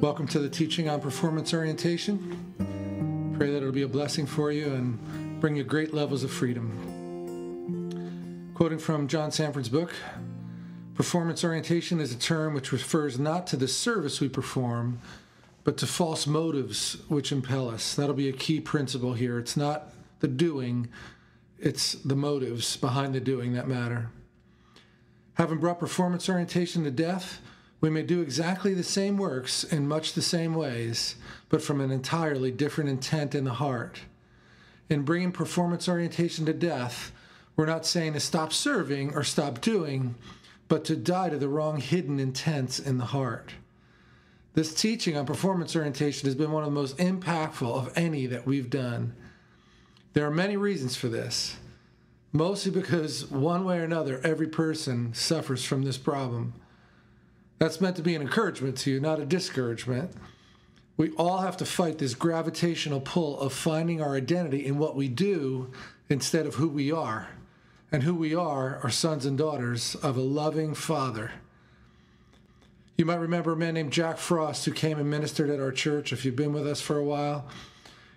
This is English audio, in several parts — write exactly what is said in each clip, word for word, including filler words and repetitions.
Welcome to the teaching on performance orientation. Pray that it'll be a blessing for you and bring you great levels of freedom. Quoting from John Sanford's book, performance orientation is a term which refers not to the service we perform, but to false motives which impel us. That'll be a key principle here. It's not the doing, it's the motives behind the doing that matter. Having brought performance orientation to death, we may do exactly the same works in much the same ways, but from an entirely different intent in the heart. In bringing performance orientation to death, we're not saying to stop serving or stop doing, but to die to the wrong hidden intents in the heart. This teaching on performance orientation has been one of the most impactful of any that we've done. There are many reasons for this, mostly because one way or another, every person suffers from this problem. That's meant to be an encouragement to you, not a discouragement. We all have to fight this gravitational pull of finding our identity in what we do instead of who we are. And who we are are sons and daughters of a loving Father. You might remember a man named Jack Frost who came and ministered at our church, if you've been with us for a while.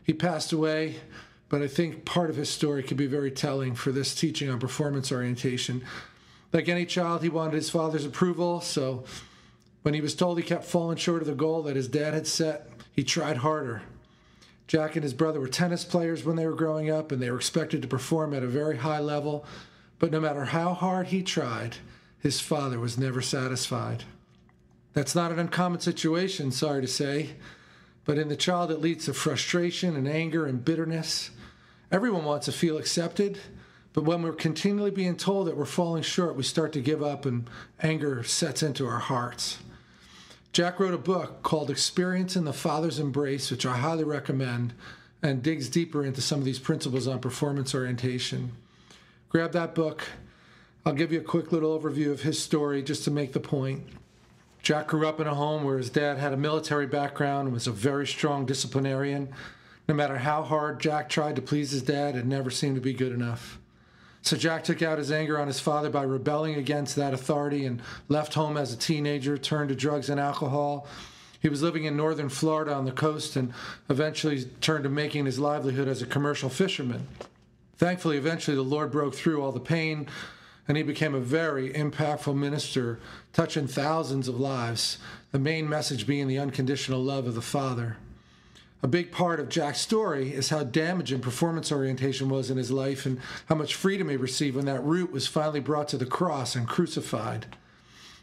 He passed away, but I think part of his story could be very telling for this teaching on performance orientation. Like any child, he wanted his father's approval, so when he was told he kept falling short of the goal that his dad had set, he tried harder. Jack and his brother were tennis players when they were growing up, and they were expected to perform at a very high level. But no matter how hard he tried, his father was never satisfied. That's not an uncommon situation, sorry to say, but in the child it leads to frustration and anger and bitterness. Everyone wants to feel accepted, but when we're continually being told that we're falling short, we start to give up and anger sets into our hearts. Jack wrote a book called Experience in the Father's Embrace, which I highly recommend, and digs deeper into some of these principles on performance orientation. Grab that book. I'll give you a quick little overview of his story just to make the point. Jack grew up in a home where his dad had a military background and was a very strong disciplinarian. No matter how hard Jack tried to please his dad, it never seemed to be good enough. So Jack took out his anger on his father by rebelling against that authority and left home as a teenager, turned to drugs and alcohol. He was living in northern Florida on the coast and eventually turned to making his livelihood as a commercial fisherman. Thankfully, eventually the Lord broke through all the pain and he became a very impactful minister, touching thousands of lives, the main message being the unconditional love of the Father. A big part of Jack's story is how damaging performance orientation was in his life and how much freedom he received when that root was finally brought to the cross and crucified.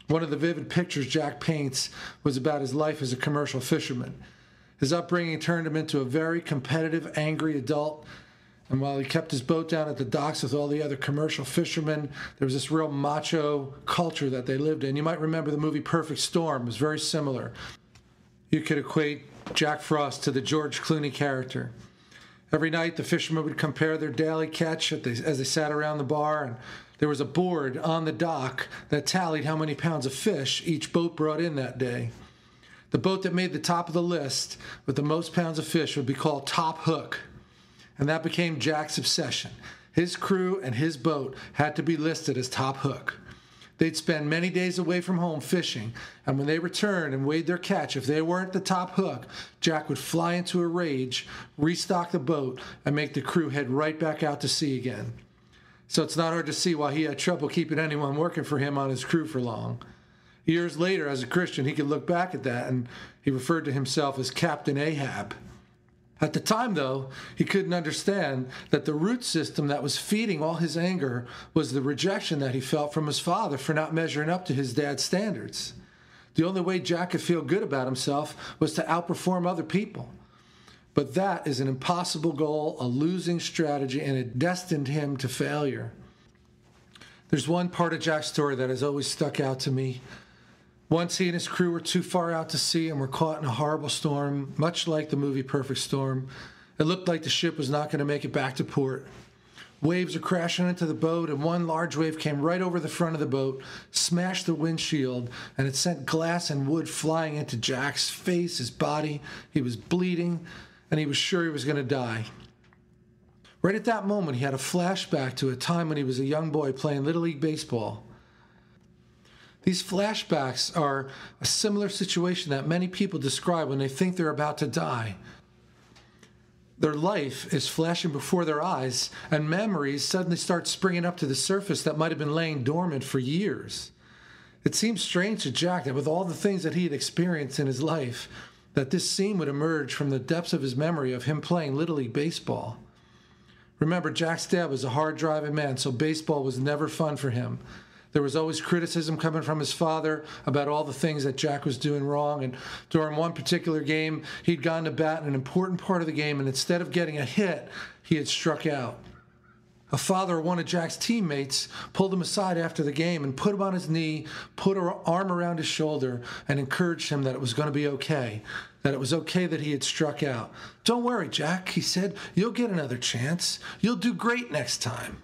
One of the vivid pictures Jack paints was about his life as a commercial fisherman. His upbringing turned him into a very competitive, angry adult, and while he kept his boat down at the docks with all the other commercial fishermen, there was this real macho culture that they lived in. You might remember the movie Perfect Storm. It was very similar. You could equate Jack Frost to the George Clooney character. Every night, the fishermen would compare their daily catch at the, as they sat around the bar, and there was a board on the dock that tallied how many pounds of fish each boat brought in that day. The boat that made the top of the list with the most pounds of fish would be called Top Hook, and that became Jack's obsession. His crew and his boat had to be listed as Top Hook. They'd spend many days away from home fishing, and when they returned and weighed their catch, if they weren't the top hook, Jack would fly into a rage, restock the boat, and make the crew head right back out to sea again. So it's not hard to see why he had trouble keeping anyone working for him on his crew for long. Years later, as a Christian, he could look back at that, and he referred to himself as Captain Ahab. At the time, though, he couldn't understand that the root system that was feeding all his anger was the rejection that he felt from his father for not measuring up to his dad's standards. The only way Jack could feel good about himself was to outperform other people. But that is an impossible goal, a losing strategy, and it destined him to failure. There's one part of Jack's story that has always stuck out to me. Once he and his crew were too far out to sea and were caught in a horrible storm, much like the movie Perfect Storm. It looked like the ship was not going to make it back to port. Waves were crashing into the boat, and one large wave came right over the front of the boat, smashed the windshield, and it sent glass and wood flying into Jack's face, his body. He was bleeding, and he was sure he was going to die. Right at that moment, he had a flashback to a time when he was a young boy playing Little League baseball. These flashbacks are a similar situation that many people describe when they think they're about to die. Their life is flashing before their eyes, and memories suddenly start springing up to the surface that might have been laying dormant for years. It seems strange to Jack that with all the things that he had experienced in his life, that this scene would emerge from the depths of his memory of him playing Little League baseball. Remember, Jack's dad was a hard-driving man, so baseball was never fun for him. There was always criticism coming from his father about all the things that Jack was doing wrong. And during one particular game, he'd gone to bat in an important part of the game, and instead of getting a hit, he had struck out. A father of one of Jack's teammates pulled him aside after the game and put him on his knee, put her arm around his shoulder, and encouraged him that it was going to be okay, that it was okay that he had struck out. "Don't worry, Jack," he said. "You'll get another chance. You'll do great next time."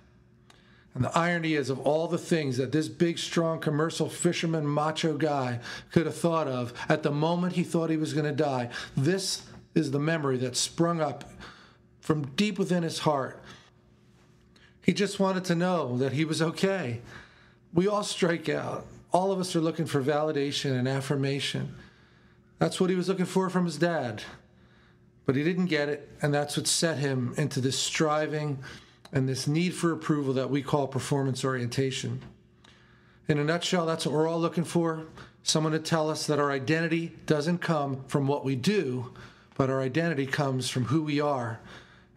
And the irony is, of all the things that this big, strong, commercial fisherman macho guy could have thought of at the moment he thought he was going to die, this is the memory that sprung up from deep within his heart. He just wanted to know that he was okay. We all strike out. All of us are looking for validation and affirmation. That's what he was looking for from his dad. But he didn't get it, and that's what set him into this striving and this need for approval that we call performance orientation. In a nutshell, that's what we're all looking for. Someone to tell us that our identity doesn't come from what we do, but our identity comes from who we are.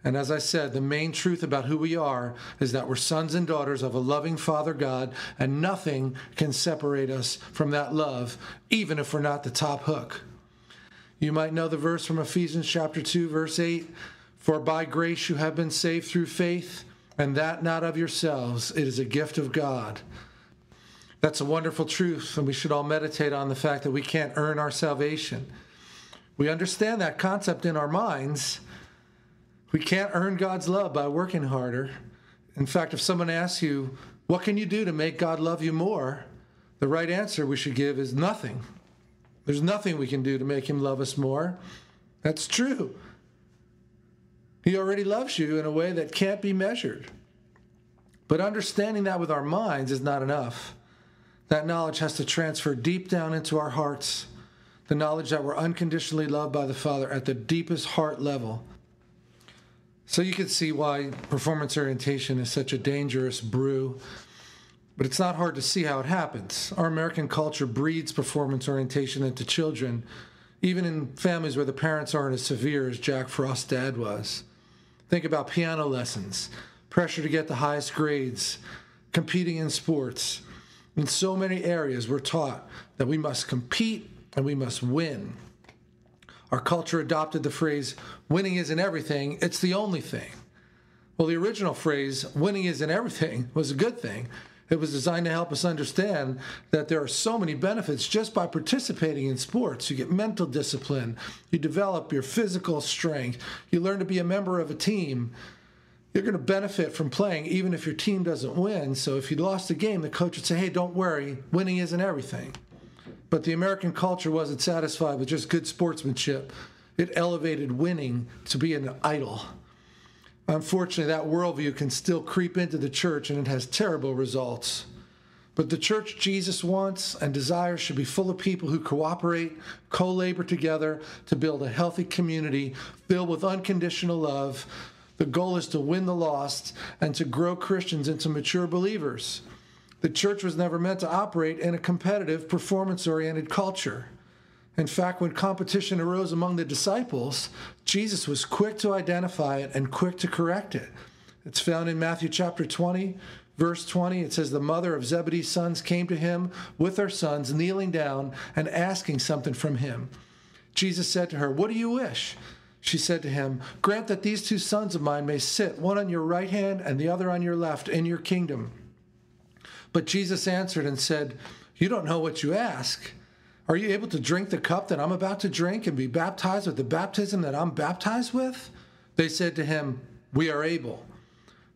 And as I said, the main truth about who we are is that we're sons and daughters of a loving Father God, and nothing can separate us from that love, even if we're not the top hook. You might know the verse from Ephesians chapter two, verse eight. "For by grace you have been saved through faith, and that not of yourselves. It is a gift of God." That's a wonderful truth, and we should all meditate on the fact that we can't earn our salvation. We understand that concept in our minds. We can't earn God's love by working harder. In fact, if someone asks you, what can you do to make God love you more? The right answer we should give is nothing. There's nothing we can do to make him love us more. That's true. He already loves you in a way that can't be measured. But understanding that with our minds is not enough. That knowledge has to transfer deep down into our hearts, the knowledge that we're unconditionally loved by the Father at the deepest heart level. So you can see why performance orientation is such a dangerous brew, but it's not hard to see how it happens. Our American culture breeds performance orientation into children, even in families where the parents aren't as severe as Jack Frost's dad was. Think about piano lessons, pressure to get the highest grades, competing in sports. In so many areas, we're taught that we must compete and we must win. Our culture adopted the phrase, winning isn't everything, it's the only thing. Well, the original phrase, winning isn't everything, was a good thing. It was designed to help us understand that there are so many benefits just by participating in sports. You get mental discipline, you develop your physical strength, you learn to be a member of a team. You're going to benefit from playing even if your team doesn't win. So if you lost a game, the coach would say, hey, don't worry, winning isn't everything. But the American culture wasn't satisfied with just good sportsmanship. It elevated winning to be an idol. Unfortunately, that worldview can still creep into the church, and it has terrible results. But the church Jesus wants and desires should be full of people who cooperate, co-labor together to build a healthy community filled with unconditional love. The goal is to win the lost and to grow Christians into mature believers. The church was never meant to operate in a competitive, performance-oriented culture. In fact, when competition arose among the disciples, Jesus was quick to identify it and quick to correct it. It's found in Matthew chapter twenty, verse twenty. It says, the mother of Zebedee's sons came to him with her sons, kneeling down and asking something from him. Jesus said to her, what do you wish? She said to him, grant that these two sons of mine may sit, one on your right hand and the other on your left, in your kingdom. But Jesus answered and said, you don't know what you ask. Are you able to drink the cup that I'm about to drink and be baptized with the baptism that I'm baptized with? They said to him, we are able.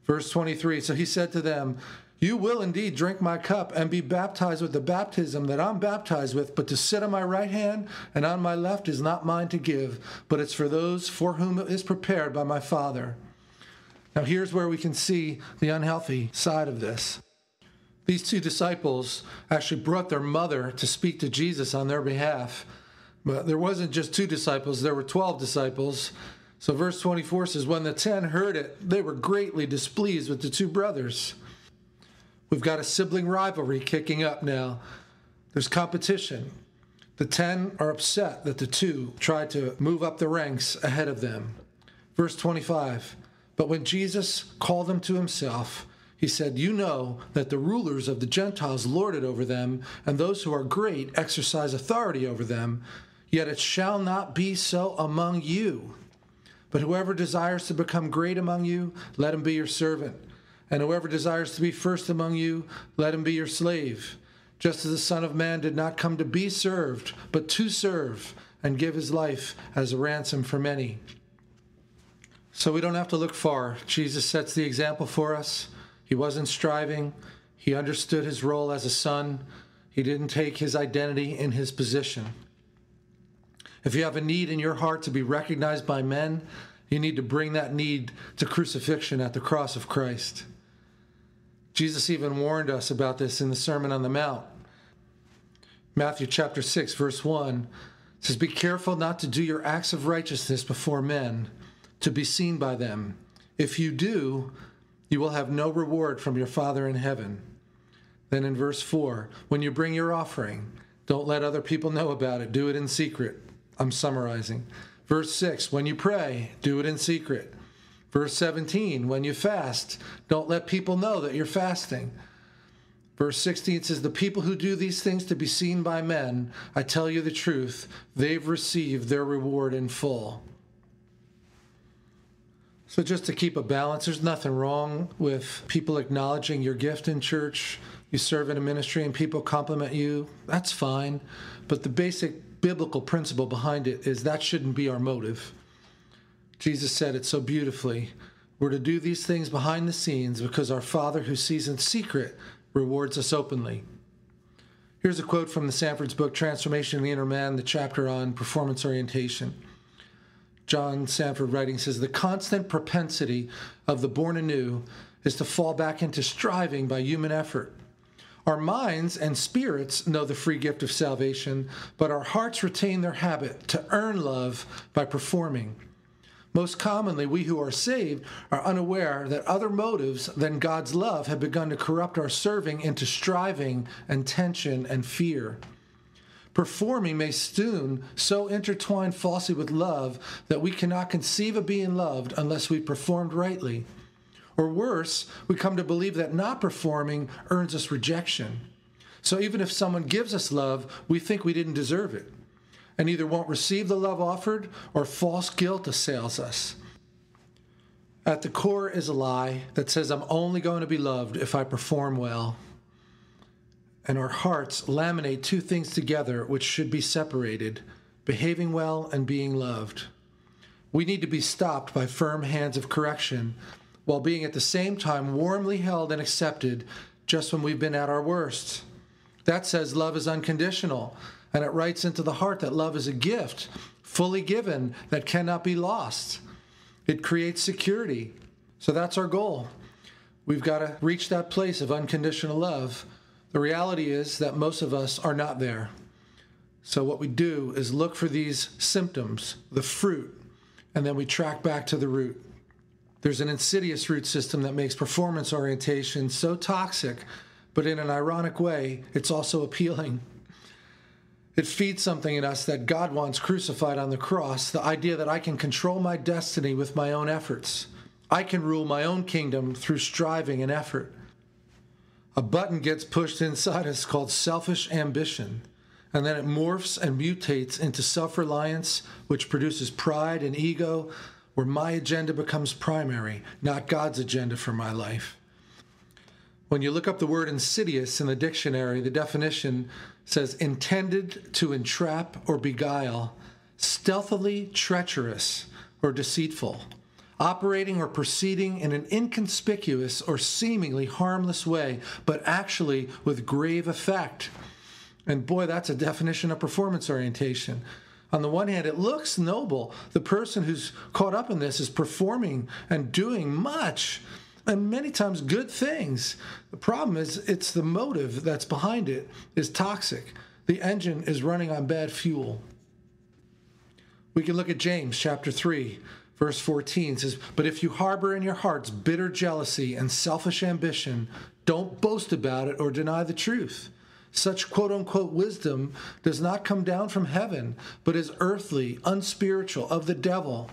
Verse twenty-three, so he said to them, you will indeed drink my cup and be baptized with the baptism that I'm baptized with, but to sit on my right hand and on my left is not mine to give, but it's for those for whom it is prepared by my Father. Now here's where we can see the unhealthy side of this. These two disciples actually brought their mother to speak to Jesus on their behalf. But there wasn't just two disciples, there were twelve disciples. So verse twenty-four says, when the ten heard it, they were greatly displeased with the two brothers. We've got a sibling rivalry kicking up now. There's competition. The ten are upset that the two tried to move up the ranks ahead of them. Verse twenty-five, but when Jesus called them to himself, he said, you know that the rulers of the Gentiles lord it over them, and those who are great exercise authority over them. Yet it shall not be so among you. But whoever desires to become great among you, let him be your servant. And whoever desires to be first among you, let him be your slave. Just as the Son of Man did not come to be served, but to serve, and give his life as a ransom for many. So we don't have to look far. Jesus sets the example for us. He wasn't striving. He understood his role as a son. He didn't take his identity in his position. If you have a need in your heart to be recognized by men, you need to bring that need to crucifixion at the cross of Christ. Jesus even warned us about this in the Sermon on the Mount. Matthew chapter six, verse one says, be careful not to do your acts of righteousness before men, to be seen by them. If you do, you will have no reward from your Father in heaven. Then in verse four, when you bring your offering, don't let other people know about it. Do it in secret. I'm summarizing. Verse six, when you pray, do it in secret. Verse seventeen, when you fast, don't let people know that you're fasting. Verse sixteen says, the people who do these things to be seen by men, I tell you the truth, they've received their reward in full. So just to keep a balance, there's nothing wrong with people acknowledging your gift in church. You serve in a ministry and people compliment you. That's fine. But the basic biblical principle behind it is that shouldn't be our motive. Jesus said it so beautifully. We're to do these things behind the scenes because our Father who sees in secret rewards us openly. Here's a quote from the Sanford's book, Transformation of the Inner Man, the chapter on performance orientation. John Sanford writing says, the constant propensity of the born anew is to fall back into striving by human effort. Our minds and spirits know the free gift of salvation, but our hearts retain their habit to earn love by performing. Most commonly, we who are saved are unaware that other motives than God's love have begun to corrupt our serving into striving and tension and fear. Performing may soon so intertwine falsely with love that we cannot conceive of being loved unless we performed rightly. Or worse, we come to believe that not performing earns us rejection. So even if someone gives us love, we think we didn't deserve it, and either won't receive the love offered or false guilt assails us. At the core is a lie that says I'm only going to be loved if I perform well. And our hearts laminate two things together which should be separated, behaving well and being loved. We need to be stopped by firm hands of correction, while being at the same time warmly held and accepted just when we've been at our worst. That says love is unconditional, and it writes into the heart that love is a gift, fully given, that cannot be lost. It creates security. So that's our goal. We've got to reach that place of unconditional love. The reality is that most of us are not there. So what we do is look for these symptoms, the fruit, and then we track back to the root. There's an insidious root system that makes performance orientation so toxic, but in an ironic way, it's also appealing. It feeds something in us that God wants crucified on the cross, the idea that I can control my destiny with my own efforts. I can rule my own kingdom through striving and effort. A button gets pushed inside us called selfish ambition, and then it morphs and mutates into self-reliance, which produces pride and ego, where my agenda becomes primary, not God's agenda for my life. When you look up the word insidious in the dictionary, the definition says intended to entrap or beguile, stealthily treacherous or deceitful, operating or proceeding in an inconspicuous or seemingly harmless way, but actually with grave effect. And boy, that's a definition of performance orientation. On the one hand, it looks noble. The person who's caught up in this is performing and doing much. and many times good things. The problem is it's the motive that's behind it is toxic. The engine is running on bad fuel. We can look at James chapter three, verse fourteen. It says, but if you harbor in your hearts bitter jealousy and selfish ambition, don't boast about it or deny the truth. Such quote-unquote wisdom does not come down from heaven, but is earthly, unspiritual, of the devil.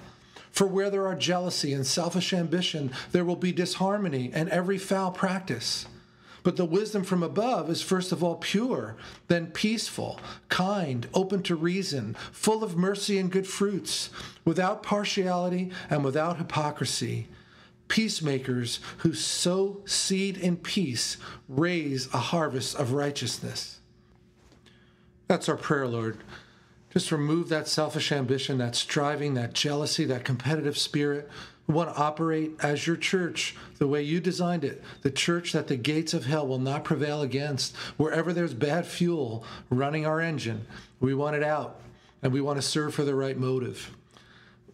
For where there are jealousy and selfish ambition, there will be disharmony and every foul practice. But the wisdom from above is first of all pure, then peaceful, kind, open to reason, full of mercy and good fruits, without partiality and without hypocrisy. Peacemakers who sow seed in peace raise a harvest of righteousness. That's our prayer, Lord. Just remove that selfish ambition, that striving, that jealousy, that competitive spirit. We want to operate as your church the way you designed it, the church that the gates of hell will not prevail against. Wherever there's bad fuel running our engine, we want it out, and we want to serve for the right motive.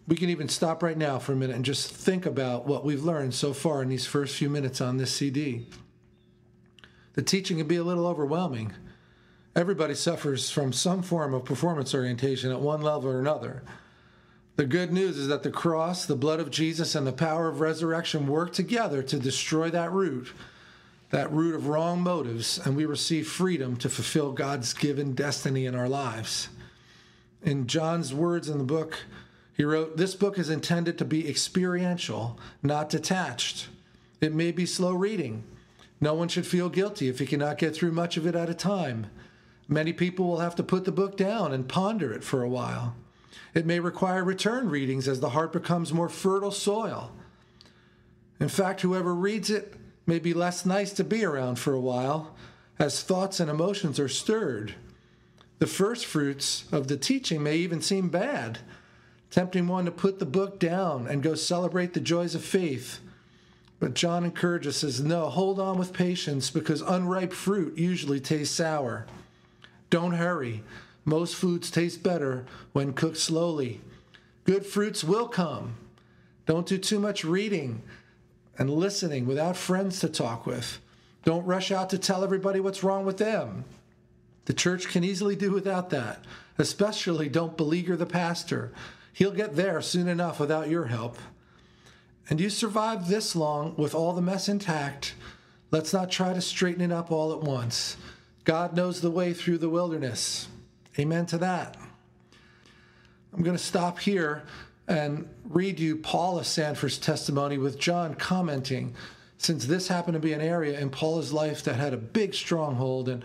We can even stop right now for a minute and just think about what we've learned so far in these first few minutes on this C D. The teaching can be a little overwhelming. Everybody suffers from some form of performance orientation at one level or another. The good news is that the cross, the blood of Jesus, and the power of resurrection work together to destroy that root, that root of wrong motives, and we receive freedom to fulfill God's given destiny in our lives. In John's words in the book, he wrote, "This book is intended to be experiential, not detached. It may be slow reading. No one should feel guilty if he cannot get through much of it at a time. Many people will have to put the book down and ponder it for a while. It may require return readings as the heart becomes more fertile soil. In fact, whoever reads it may be less nice to be around for a while, as thoughts and emotions are stirred. The first fruits of the teaching may even seem bad, tempting one to put the book down and go celebrate the joys of faith." But John encourages us, no, hold on with patience, because unripe fruit usually tastes sour. Don't hurry. Most foods taste better when cooked slowly. Good fruits will come. Don't do too much reading and listening without friends to talk with. Don't rush out to tell everybody what's wrong with them. The church can easily do without that. Especially don't beleaguer the pastor. He'll get there soon enough without your help. And you survived this long with all the mess intact. Let's not try to straighten it up all at once. God knows the way through the wilderness. Amen to that. I'm going to stop here and read you Paula Sanford's testimony with John commenting, since this happened to be an area in Paula's life that had a big stronghold, and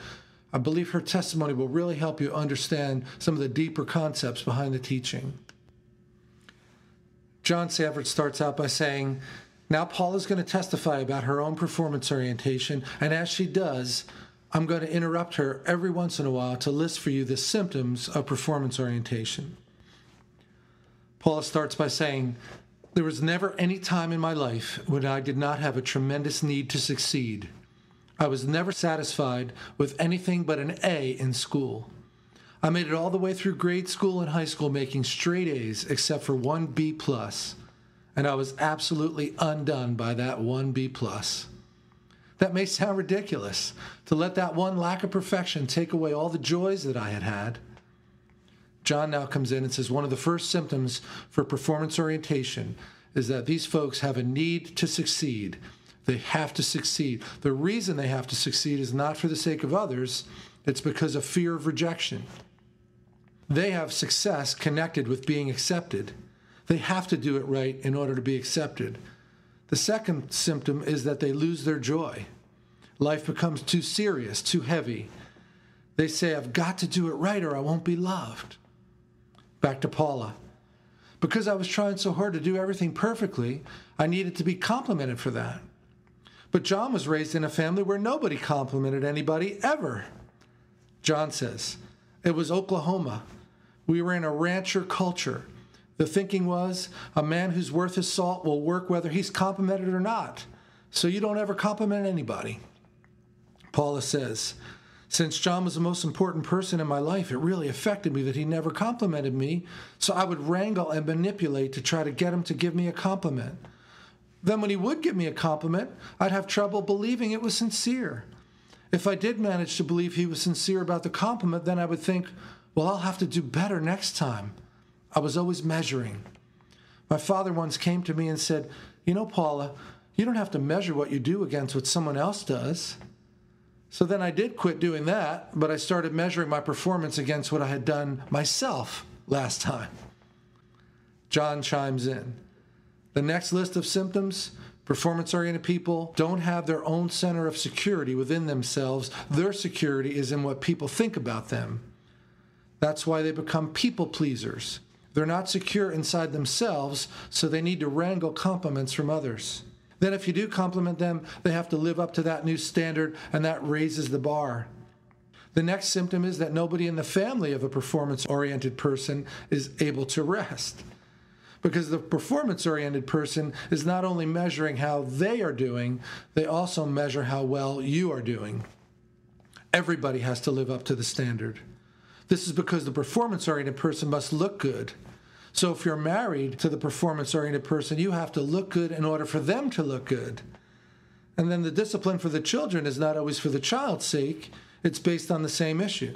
I believe her testimony will really help you understand some of the deeper concepts behind the teaching. John Sanford starts out by saying, now Paula's going to testify about her own performance orientation, and as she does, I'm going to interrupt her every once in a while to list for you the symptoms of performance orientation. Paula starts by saying, there was never any time in my life when I did not have a tremendous need to succeed. I was never satisfied with anything but an A in school. I made it all the way through grade school and high school making straight A's except for one B plus, and I was absolutely undone by that one B plus. That may sound ridiculous, to let that one lack of perfection take away all the joys that I had had. John now comes in and says one of the first symptoms for performance orientation is that these folks have a need to succeed. They have to succeed. The reason they have to succeed is not for the sake of others, it's because of fear of rejection. They have success connected with being accepted. They have to do it right in order to be accepted. The second symptom is that they lose their joy. Life becomes too serious, too heavy. They say, I've got to do it right or I won't be loved. Back to Paula. Because I was trying so hard to do everything perfectly, I needed to be complimented for that. But John was raised in a family where nobody complimented anybody ever. John says, it was Oklahoma. We were in a rancher culture. The thinking was, a man who's worth his salt will work whether he's complimented or not. So you don't ever compliment anybody. Paula says, since John was the most important person in my life, it really affected me that he never complimented me, so I would wrangle and manipulate to try to get him to give me a compliment. Then when he would give me a compliment, I'd have trouble believing it was sincere. If I did manage to believe he was sincere about the compliment, then I would think, well, I'll have to do better next time. I was always measuring. My father once came to me and said, you know, Paula, you don't have to measure what you do against what someone else does. So then I did quit doing that, but I started measuring my performance against what I had done myself last time. John chimes in. The next list of symptoms, performance-oriented people don't have their own center of security within themselves. Their security is in what people think about them. That's why they become people pleasers. They're not secure inside themselves, so they need to wrangle compliments from others. Then if you do compliment them, they have to live up to that new standard, and that raises the bar. The next symptom is that nobody in the family of a performance-oriented person is able to rest, because the performance-oriented person is not only measuring how they are doing, they also measure how well you are doing. Everybody has to live up to the standard. This is because the performance-oriented person must look good. So if you're married to the performance-oriented person, you have to look good in order for them to look good. And then the discipline for the children is not always for the child's sake. It's based on the same issue.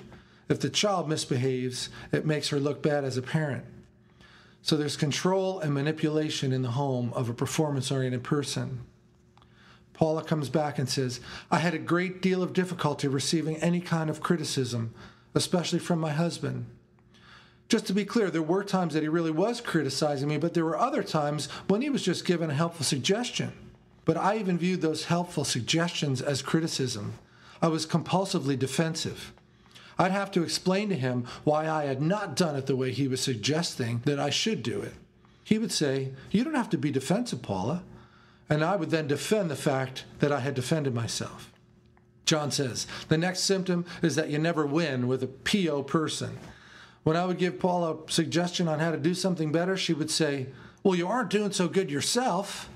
If the child misbehaves, it makes her look bad as a parent. So there's control and manipulation in the home of a performance-oriented person. Paula comes back and says, I had a great deal of difficulty receiving any kind of criticism, especially from my husband. Just to be clear, there were times that he really was criticizing me, but there were other times when he was just giving a helpful suggestion. But I even viewed those helpful suggestions as criticism. I was compulsively defensive. I'd have to explain to him why I had not done it the way he was suggesting that I should do it. He would say, you don't have to be defensive, Paula. And I would then defend the fact that I had defended myself. John says, the next symptom is that you never win with a P O person. When I would give Paula a suggestion on how to do something better, she would say, well, you aren't doing so good yourself.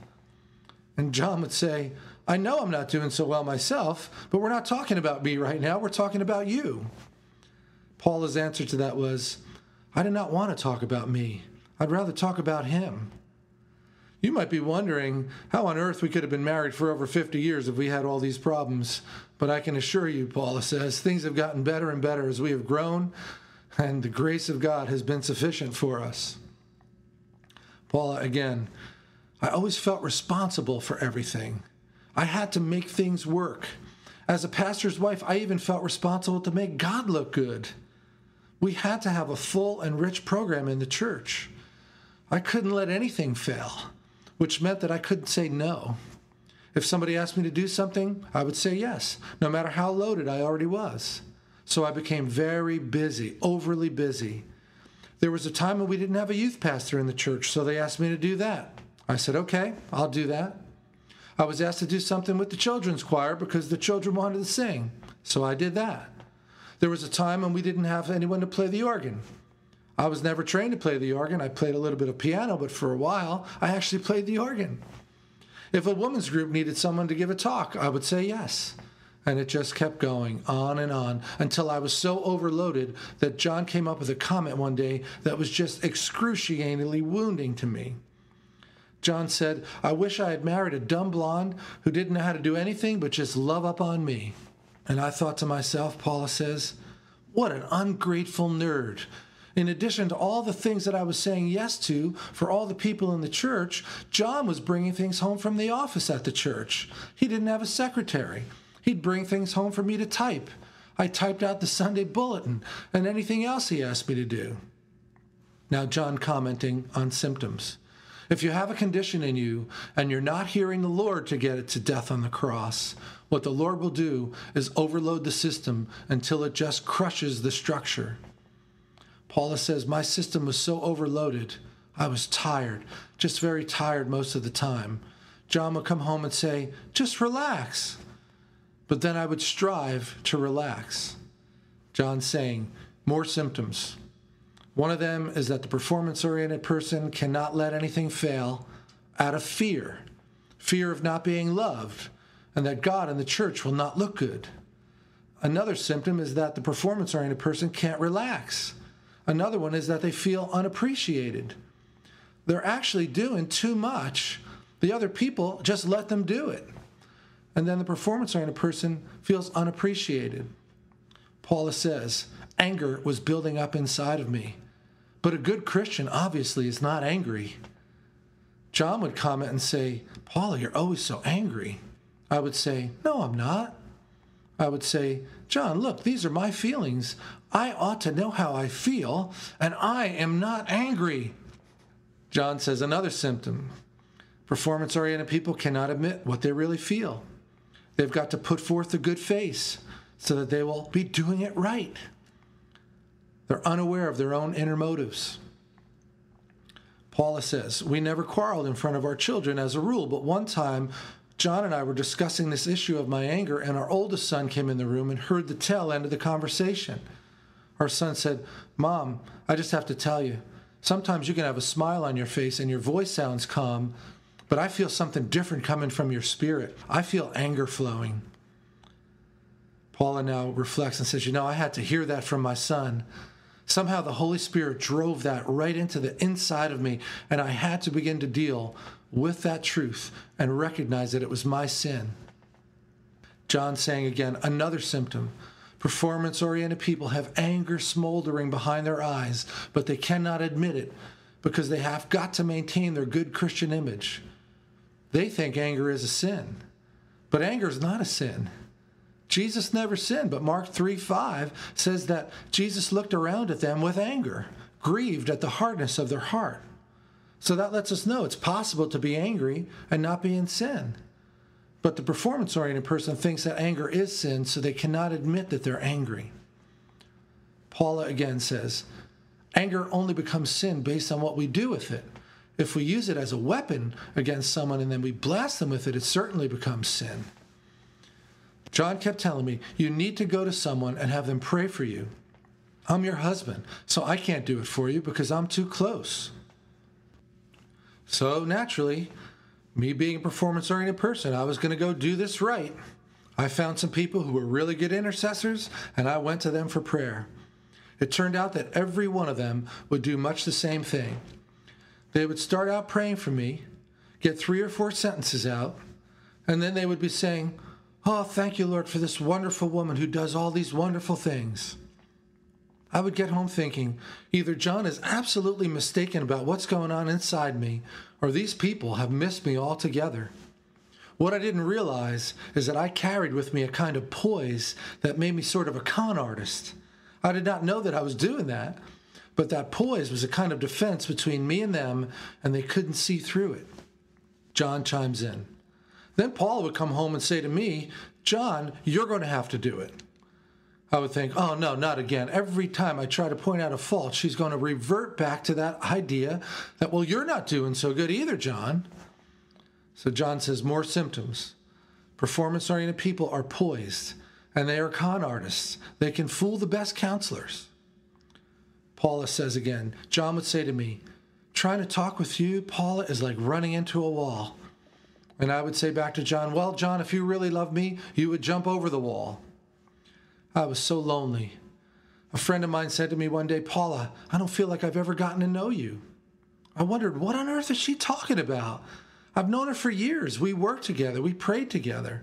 And John would say, I know I'm not doing so well myself, but we're not talking about me right now. We're talking about you. Paula's answer to that was, I do not want to talk about me. I'd rather talk about him. You might be wondering how on earth we could have been married for over fifty years if we had all these problems. But I can assure you, Paula says, things have gotten better and better as we have grown, and the grace of God has been sufficient for us. Paula again, I always felt responsible for everything. I had to make things work. As a pastor's wife, I even felt responsible to make God look good. We had to have a full and rich program in the church. I couldn't let anything fail, which meant that I couldn't say no. If somebody asked me to do something, I would say yes, no matter how loaded I already was. So I became very busy, overly busy. There was a time when we didn't have a youth pastor in the church, so they asked me to do that. I said, okay, I'll do that. I was asked to do something with the children's choir because the children wanted to sing, so I did that. There was a time when we didn't have anyone to play the organ. I was never trained to play the organ. I played a little bit of piano, but for a while, I actually played the organ. If a women's group needed someone to give a talk, I would say yes. And it just kept going on and on until I was so overloaded that John came up with a comment one day that was just excruciatingly wounding to me. John said, I wish I had married a dumb blonde who didn't know how to do anything but just love up on me. And I thought to myself, Paula says, what an ungrateful nerd. In addition to all the things that I was saying yes to for all the people in the church, John was bringing things home from the office at the church. He didn't have a secretary. He'd bring things home for me to type. I typed out the Sunday bulletin and anything else he asked me to do. Now John commenting on symptoms. If you have a condition in you and you're not hearing the Lord to get it to death on the cross, what the Lord will do is overload the system until it just crushes the structure. Paula says, my system was so overloaded, I was tired, just very tired most of the time. John would come home and say, just relax. But then I would strive to relax. John saying, more symptoms. One of them is that the performance-oriented person cannot let anything fail out of fear, fear of not being loved, and that God and the church will not look good. Another symptom is that the performance-oriented person can't relax. Another one is that they feel unappreciated. They're actually doing too much, The other people, just let them do it. And then the performance-oriented person feels unappreciated. Paula says, anger was building up inside of me. But a good Christian obviously is not angry. John would comment and say, Paula, you're always so angry. I would say, no, I'm not. I would say, John, look, these are my feelings. I ought to know how I feel, and I am not angry. John says another symptom. Performance-oriented people cannot admit what they really feel. They've got to put forth a good face so that they will be doing it right. They're unaware of their own inner motives. Paula says, we never quarreled in front of our children as a rule, but one time John and I were discussing this issue of my anger, and our oldest son came in the room and heard the tail end of the conversation. Our son said, Mom, I just have to tell you, sometimes you can have a smile on your face and your voice sounds calm, but I feel something different coming from your spirit. I feel anger flowing. Paula now reflects and says, you know, I had to hear that from my son. Somehow the Holy Spirit drove that right into the inside of me, and I had to begin to deal with that truth and recognize that it was my sin. John saying again, another symptom. Performance-oriented people have anger smoldering behind their eyes, but they cannot admit it because they have got to maintain their good Christian image. They think anger is a sin, but anger is not a sin. Jesus never sinned, but Mark three five says that Jesus looked around at them with anger, grieved at the hardness of their heart. So that lets us know it's possible to be angry and not be in sin. But the performance-oriented person thinks that anger is sin, so they cannot admit that they're angry. Paula again says, anger only becomes sin based on what we do with it. If we use it as a weapon against someone and then we blast them with it, it certainly becomes sin. John kept telling me, you need to go to someone and have them pray for you. I'm your husband, so I can't do it for you because I'm too close. So naturally, me being a performance-oriented person, I was going to go do this right. I found some people who were really good intercessors, and I went to them for prayer. It turned out that every one of them would do much the same thing. They would start out praying for me, get three or four sentences out, and then they would be saying, oh, thank you, Lord, for this wonderful woman who does all these wonderful things. I would get home thinking, either John is absolutely mistaken about what's going on inside me, or these people have missed me altogether. What I didn't realize is that I carried with me a kind of poise that made me sort of a con artist. I did not know that I was doing that, but that poise was a kind of defense between me and them, and they couldn't see through it. John chimes in. Then Paula would come home and say to me, John, you're going to have to do it. I would think, oh, no, not again. Every time I try to point out a fault, she's going to revert back to that idea that, well, you're not doing so good either, John. So John says, more symptoms. Performance-oriented people are poised, and they are con artists. They can fool the best counselors. Paula says again, John would say to me, trying to talk with you, Paula, is like running into a wall. And I would say back to John, well, John, if you really loved me, you would jump over the wall. I was so lonely. A friend of mine said to me one day, Paula, I don't feel like I've ever gotten to know you. I wondered, what on earth is she talking about? I've known her for years. We worked together. We prayed together.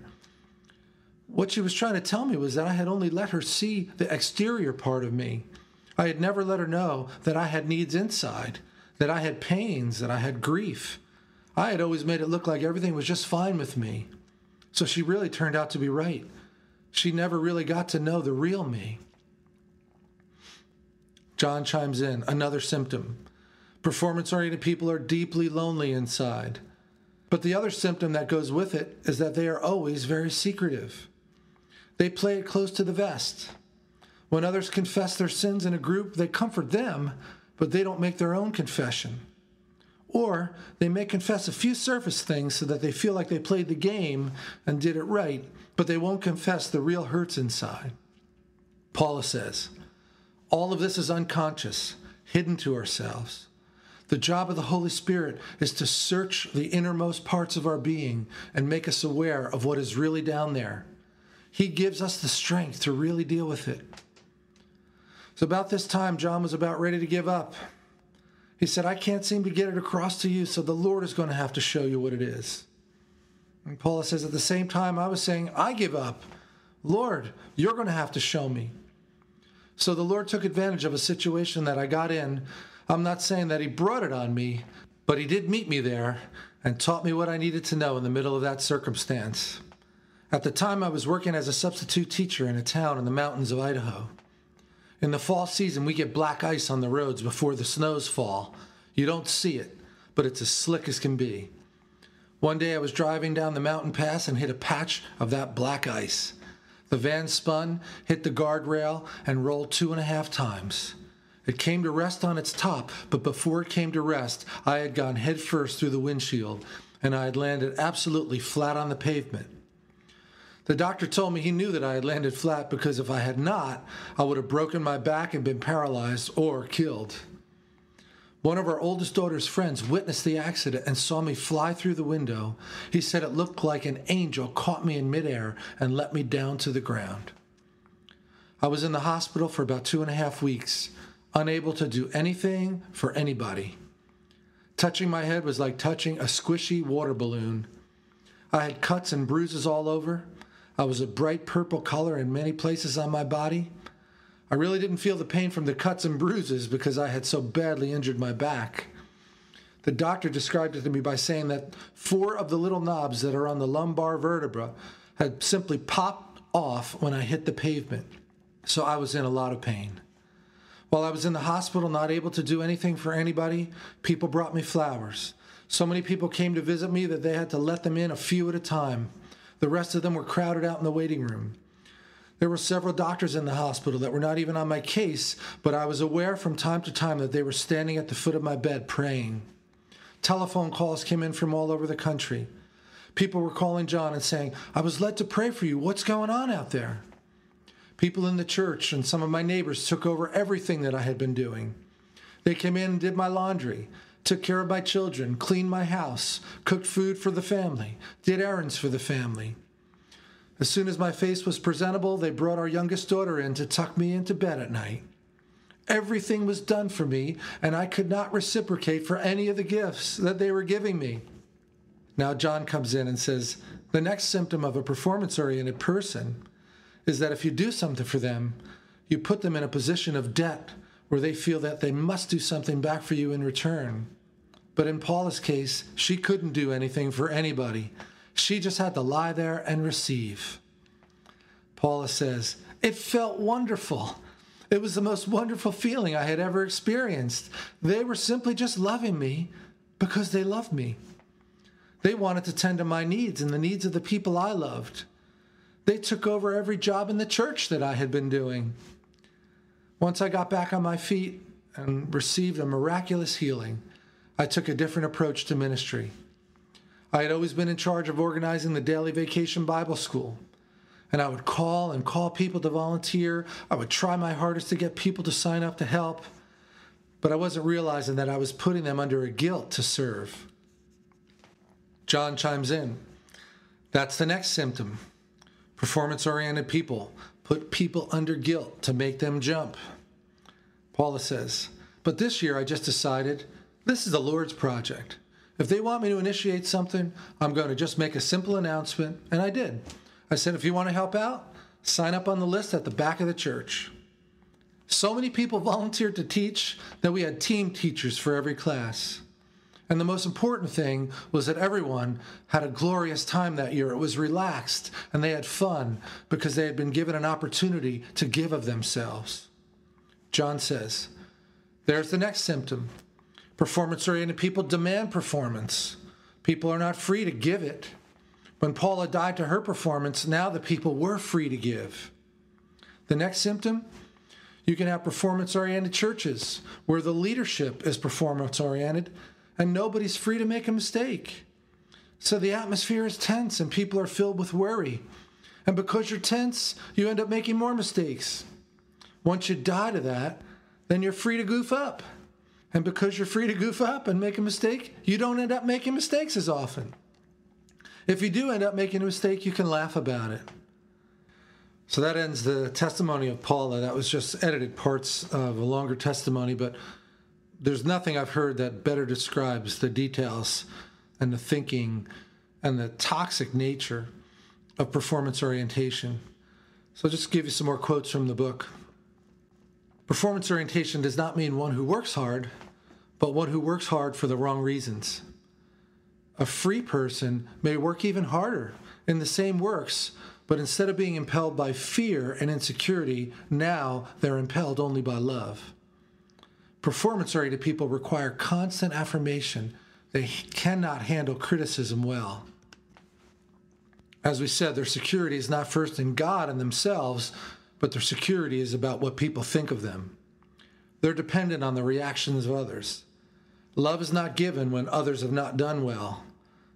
What she was trying to tell me was that I had only let her see the exterior part of me. I had never let her know that I had needs inside, that I had pains, that I had grief. I had always made it look like everything was just fine with me. So she really turned out to be right. She never really got to know the real me. John chimes in, another symptom. Performance-oriented people are deeply lonely inside. But the other symptom that goes with it is that they are always very secretive. They play it close to the vest. When others confess their sins in a group, they comfort them, but they don't make their own confession. Or they may confess a few surface things so that they feel like they played the game and did it right, but they won't confess the real hurts inside. Paula says, all of this is unconscious, hidden to ourselves. The job of the Holy Spirit is to search the innermost parts of our being and make us aware of what is really down there. He gives us the strength to really deal with it. So about this time, John was about ready to give up. He said, I can't seem to get it across to you, so the Lord is going to have to show you what it is. And Paula says, at the same time, I was saying, I give up. Lord, you're going to have to show me. So the Lord took advantage of a situation that I got in. I'm not saying that he brought it on me, but he did meet me there and taught me what I needed to know in the middle of that circumstance. At the time, I was working as a substitute teacher in a town in the mountains of Idaho. In the fall season, we get black ice on the roads before the snows fall. You don't see it, but it's as slick as can be. One day I was driving down the mountain pass and hit a patch of that black ice. The van spun, hit the guardrail, and rolled two and a half times. It came to rest on its top, but before it came to rest, I had gone headfirst through the windshield, and I had landed absolutely flat on the pavement. The doctor told me he knew that I had landed flat because if I had not, I would have broken my back and been paralyzed or killed. One of our oldest daughter's friends witnessed the accident and saw me fly through the window. He said it looked like an angel caught me in midair and let me down to the ground. I was in the hospital for about two and a half weeks, unable to do anything for anybody. Touching my head was like touching a squishy water balloon. I had cuts and bruises all over. I was a bright purple color in many places on my body. I really didn't feel the pain from the cuts and bruises because I had so badly injured my back. The doctor described it to me by saying that four of the little knobs that are on the lumbar vertebra had simply popped off when I hit the pavement, so I was in a lot of pain. While I was in the hospital, not able to do anything for anybody, people brought me flowers. So many people came to visit me that they had to let them in a few at a time. The rest of them were crowded out in the waiting room. There were several doctors in the hospital that were not even on my case, but I was aware from time to time that they were standing at the foot of my bed praying. Telephone calls came in from all over the country. People were calling John and saying, I was led to pray for you. What's going on out there? People in the church and some of my neighbors took over everything that I had been doing. They came in and did my laundry, took care of my children, cleaned my house, cooked food for the family, did errands for the family. As soon as my face was presentable, they brought our youngest daughter in to tuck me into bed at night. Everything was done for me, and I could not reciprocate for any of the gifts that they were giving me. Now John comes in and says, the next symptom of a performance-oriented person is that if you do something for them, you put them in a position of debt where they feel that they must do something back for you in return. But in Paula's case, she couldn't do anything for anybody. She just had to lie there and receive. Paula says, it felt wonderful. It was the most wonderful feeling I had ever experienced. They were simply just loving me because they loved me. They wanted to tend to my needs and the needs of the people I loved. They took over every job in the church that I had been doing. Once I got back on my feet and received a miraculous healing, I took a different approach to ministry. I had always been in charge of organizing the daily vacation Bible school, and I would call and call people to volunteer. I would try my hardest to get people to sign up to help, but I wasn't realizing that I was putting them under a guilt to serve. John chimes in. That's the next symptom. Performance-oriented people put people under guilt to make them jump. Paula says, but this year I just decided this is the Lord's project. If they want me to initiate something, I'm going to just make a simple announcement, and I did. I said, if you want to help out, sign up on the list at the back of the church. So many people volunteered to teach that we had team teachers for every class. And the most important thing was that everyone had a glorious time that year. It was relaxed, and they had fun because they had been given an opportunity to give of themselves. John says, there's the next symptom. Performance-oriented people demand performance. People are not free to give it. When Paula died to her performance, now the people were free to give. The next symptom? You can have performance-oriented churches where the leadership is performance-oriented, and nobody's free to make a mistake. So the atmosphere is tense and people are filled with worry. And because you're tense, you end up making more mistakes. Once you die to that, then you're free to goof up. And because you're free to goof up and make a mistake, you don't end up making mistakes as often. If you do end up making a mistake, you can laugh about it. So that ends the testimony of Paula. That was just edited parts of a longer testimony, but there's nothing I've heard that better describes the details and the thinking and the toxic nature of performance orientation. So I'll just give you some more quotes from the book. Performance orientation does not mean one who works hard, but one who works hard for the wrong reasons. A free person may work even harder in the same works, but instead of being impelled by fear and insecurity, now they're impelled only by love. Performance-oriented people require constant affirmation. They cannot handle criticism well. As we said, their security is not first in God and themselves, but their security is about what people think of them. They're dependent on the reactions of others. Love is not given when others have not done well,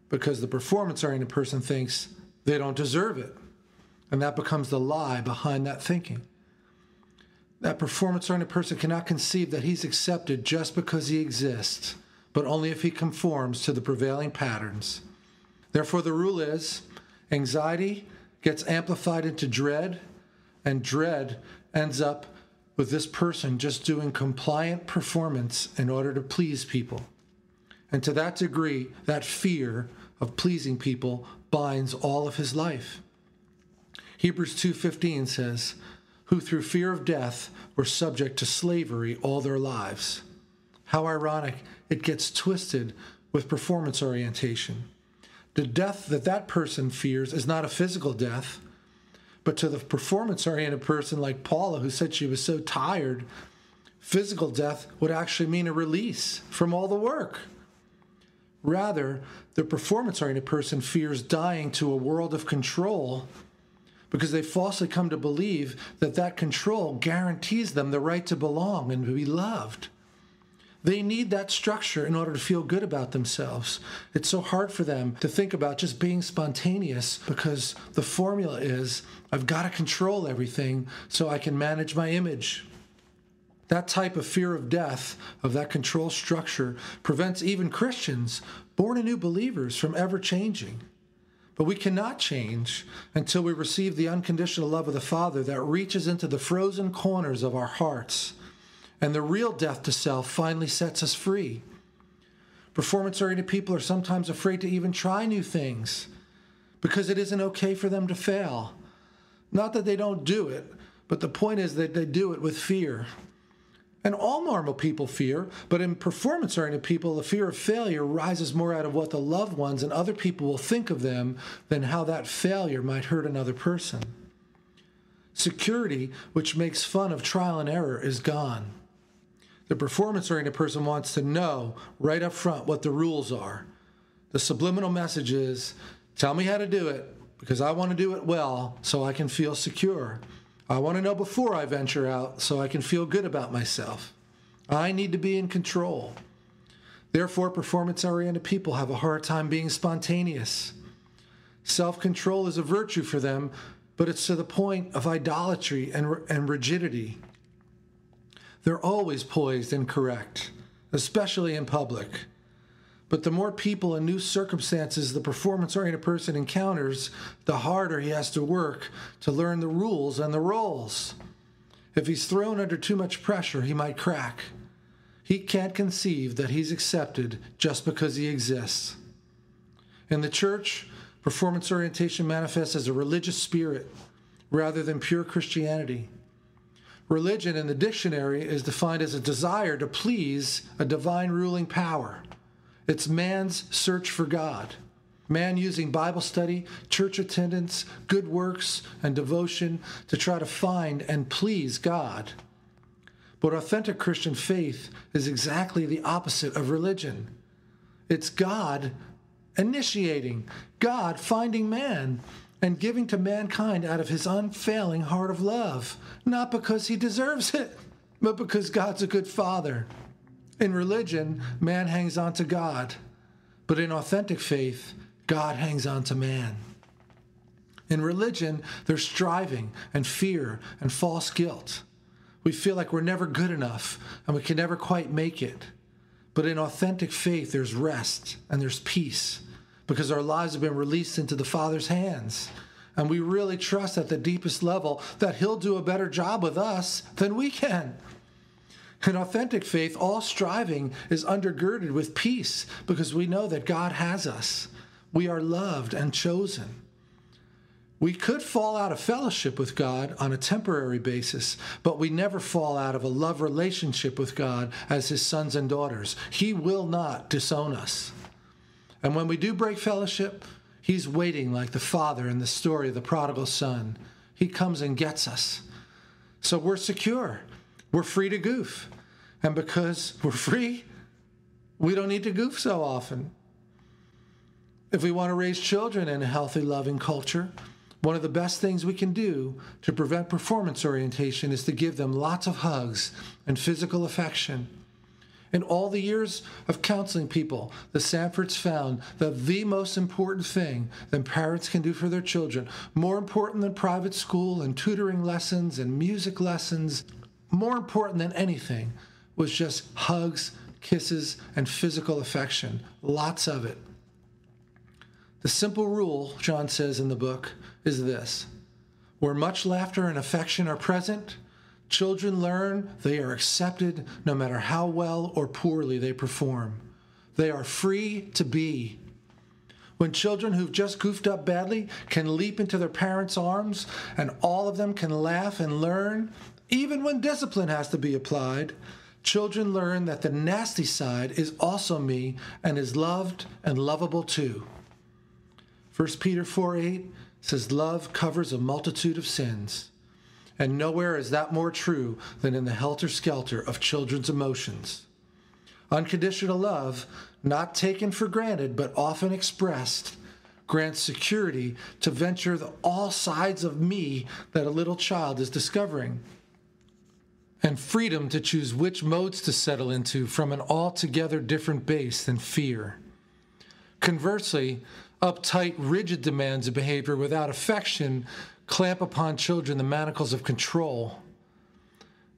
because the performance-oriented person thinks they don't deserve it, and that becomes the lie behind that thinking. That performance-oriented person cannot conceive that he's accepted just because he exists, but only if he conforms to the prevailing patterns. Therefore, the rule is anxiety gets amplified into dread, and dread ends up with this person just doing compliant performance in order to please people. And to that degree, that fear of pleasing people binds all of his life. Hebrews two fifteen says, who through fear of death were subject to slavery all their lives. How ironic, it gets twisted with performance orientation. The death that that person fears is not a physical death, but to the performance-oriented person like Paula, who said she was so tired, physical death would actually mean a release from all the work. Rather, the performance-oriented person fears dying to a world of control because they falsely come to believe that that control guarantees them the right to belong and to be loved. They need that structure in order to feel good about themselves. It's so hard for them to think about just being spontaneous because the formula is, I've got to control everything so I can manage my image. That type of fear of death, of that control structure, prevents even Christians, born anew believers, from ever changing. But we cannot change until we receive the unconditional love of the Father that reaches into the frozen corners of our hearts. And the real death to self finally sets us free. Performance-oriented people are sometimes afraid to even try new things because it isn't okay for them to fail. Not that they don't do it, but the point is that they do it with fear. And all normal people fear, but in performance-oriented people, the fear of failure rises more out of what the loved ones and other people will think of them than how that failure might hurt another person. Security, which makes fun of trial and error, is gone. The performance-oriented person wants to know right up front what the rules are. The subliminal message is, tell me how to do it, because I want to do it well so I can feel secure. I want to know before I venture out so I can feel good about myself. I need to be in control. Therefore, performance-oriented people have a hard time being spontaneous. Self-control is a virtue for them, but it's to the point of idolatry and, and rigidity. They're always poised and correct, especially in public. But the more people and new circumstances the performance-oriented person encounters, the harder he has to work to learn the rules and the roles. If he's thrown under too much pressure, he might crack. He can't conceive that he's accepted just because he exists. In the church, performance orientation manifests as a religious spirit rather than pure Christianity. Religion in the dictionary is defined as a desire to please a divine ruling power. It's man's search for God. Man using Bible study, church attendance, good works, and devotion to try to find and please God. But authentic Christian faith is exactly the opposite of religion. It's God initiating, God finding man and giving to mankind out of his unfailing heart of love, not because he deserves it, but because God's a good father. In religion, man hangs on to God, but in authentic faith, God hangs on to man. In religion, there's striving and fear and false guilt. We feel like we're never good enough and we can never quite make it. But in authentic faith, there's rest and there's peace because our lives have been released into the Father's hands. And we really trust at the deepest level that He'll do a better job with us than we can. In authentic faith, all striving is undergirded with peace because we know that God has us. We are loved and chosen. We could fall out of fellowship with God on a temporary basis, but we never fall out of a love relationship with God as his sons and daughters. He will not disown us. And when we do break fellowship, he's waiting like the father in the story of the prodigal son. He comes and gets us. So we're secure. We're free to goof. And because we're free, we don't need to goof so often. If we want to raise children in a healthy, loving culture, one of the best things we can do to prevent performance orientation is to give them lots of hugs and physical affection. In all the years of counseling people, the Sanfords found that the most important thing that parents can do for their children, more important than private school and tutoring lessons and music lessons, more important than anything, was just hugs, kisses, and physical affection. Lots of it. The simple rule, John says in the book, is this: where much laughter and affection are present, children learn they are accepted no matter how well or poorly they perform. They are free to be. When children who've just goofed up badly can leap into their parents' arms and all of them can laugh and learn, even when discipline has to be applied, children learn that the nasty side is also me and is loved and lovable too. First Peter four eight says, love covers a multitude of sins. And nowhere is that more true than in the helter-skelter of children's emotions. Unconditional love, not taken for granted but often expressed, grants security to venture the all sides of me that a little child is discovering, and freedom to choose which modes to settle into from an altogether different base than fear. Conversely, uptight, rigid demands of behavior without affection clamp upon children the manacles of control.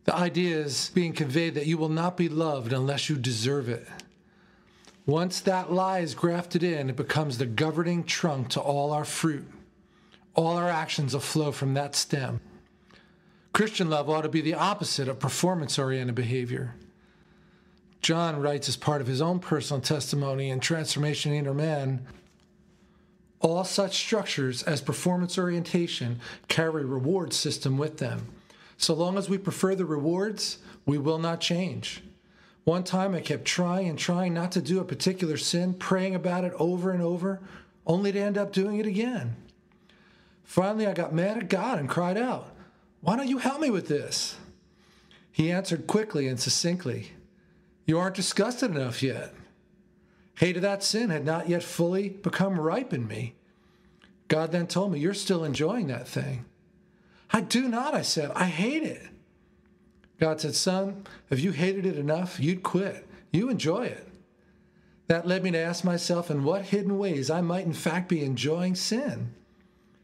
The idea is being conveyed that you will not be loved unless you deserve it. Once that lie is grafted in, it becomes the governing trunk to all our fruit. All our actions will flow from that stem. Christian love ought to be the opposite of performance-oriented behavior. John writes as part of his own personal testimony in Transformation of the Inner Man, all such structures as performance orientation carry a reward system with them. So long as we prefer the rewards, we will not change. One time I kept trying and trying not to do a particular sin, praying about it over and over, only to end up doing it again. Finally, I got mad at God and cried out, "Why don't you help me with this?" He answered quickly and succinctly, "You aren't disgusted enough yet." Hate of that sin had not yet fully become ripe in me. God then told me, "You're still enjoying that thing." "I do not," I said. "I hate it." God said, "Son, if you hated it enough, you'd quit. You enjoy it." That led me to ask myself in what hidden ways I might in fact be enjoying sin.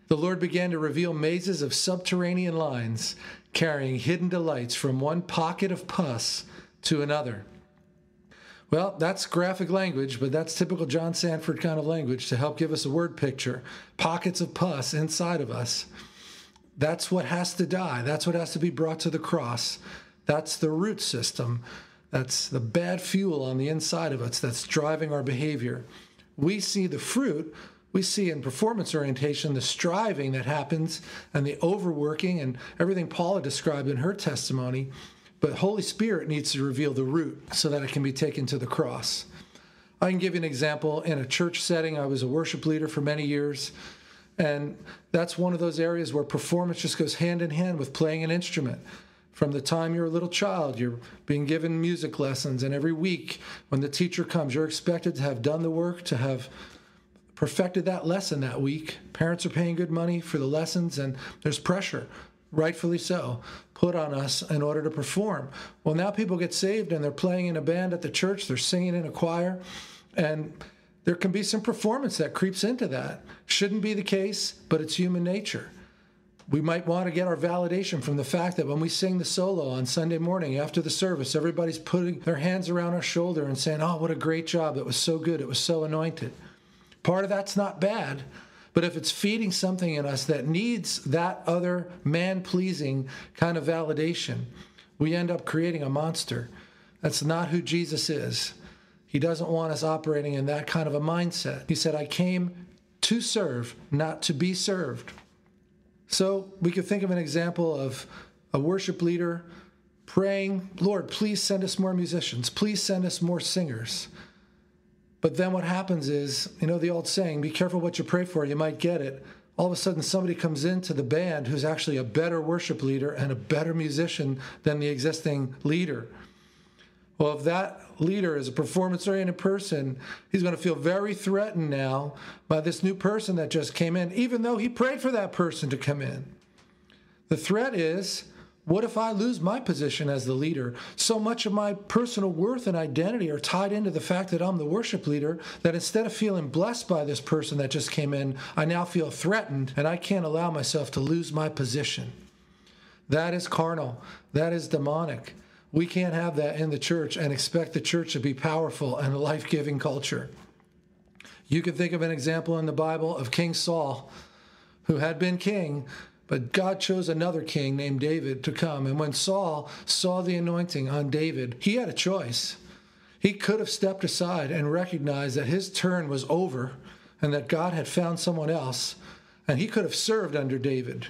The Lord began to reveal mazes of subterranean lines, carrying hidden delights from one pocket of pus to another. Well, that's graphic language, but that's typical John Sanford kind of language to help give us a word picture. Pockets of pus inside of us. That's what has to die. That's what has to be brought to the cross. That's the root system. That's the bad fuel on the inside of us that's driving our behavior. We see the fruit. We see in performance orientation the striving that happens and the overworking and everything Paula described in her testimony. But Holy Spirit needs to reveal the root so that it can be taken to the cross. I can give you an example. In a church setting, I was a worship leader for many years, and that's one of those areas where performance just goes hand in hand with playing an instrument. From the time you're a little child, you're being given music lessons, and every week when the teacher comes, you're expected to have done the work, to have perfected that lesson that week. Parents are paying good money for the lessons, and there's pressure, rightfully so, put on us in order to perform. Well, now people get saved and they're playing in a band at the church, they're singing in a choir, and there can be some performance that creeps into that. Shouldn't be the case, but it's human nature. We might want to get our validation from the fact that when we sing the solo on Sunday morning after the service, everybody's putting their hands around our shoulder and saying, "Oh, what a great job, it was so good, it was so anointed." Part of that's not bad. But if it's feeding something in us that needs that other man-pleasing kind of validation, we end up creating a monster. That's not who Jesus is. He doesn't want us operating in that kind of a mindset. He said, I came to serve, not to be served. So we could think of an example of a worship leader praying, Lord, please send us more musicians. Please send us more singers. But then what happens is, you know the old saying, be careful what you pray for, you might get it. All of a sudden, somebody comes into the band who's actually a better worship leader and a better musician than the existing leader. Well, if that leader is a performance-oriented person, he's going to feel very threatened now by this new person that just came in, even though he prayed for that person to come in. The threat is, what if I lose my position as the leader? So much of my personal worth and identity are tied into the fact that I'm the worship leader that instead of feeling blessed by this person that just came in, I now feel threatened and I can't allow myself to lose my position. That is carnal. That is demonic. We can't have that in the church and expect the church to be powerful and a life-giving culture. You can think of an example in the Bible of King Saul, who had been king, but God chose another king named David to come. And when Saul saw the anointing on David, he had a choice. He could have stepped aside and recognized that his turn was over and that God had found someone else, and he could have served under David.